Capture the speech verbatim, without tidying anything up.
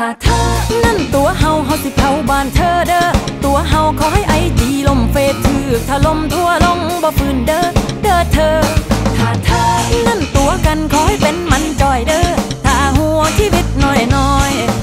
ถ้าเธอนั่นตัวเฮาเฮาสิเผาบ้านเธอเด้อตัวเฮาขอให้ไอดีลมเฟซถือถ้าลมทั่วลงบ่ฟื้นเด้อเด้อเธอถ้าเธอนั่นตัวกันขอให้เป็นมันจอยเด้อถ้าหัวชีวิตน้อยๆ